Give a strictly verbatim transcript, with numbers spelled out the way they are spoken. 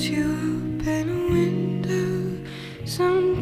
you open a window someday.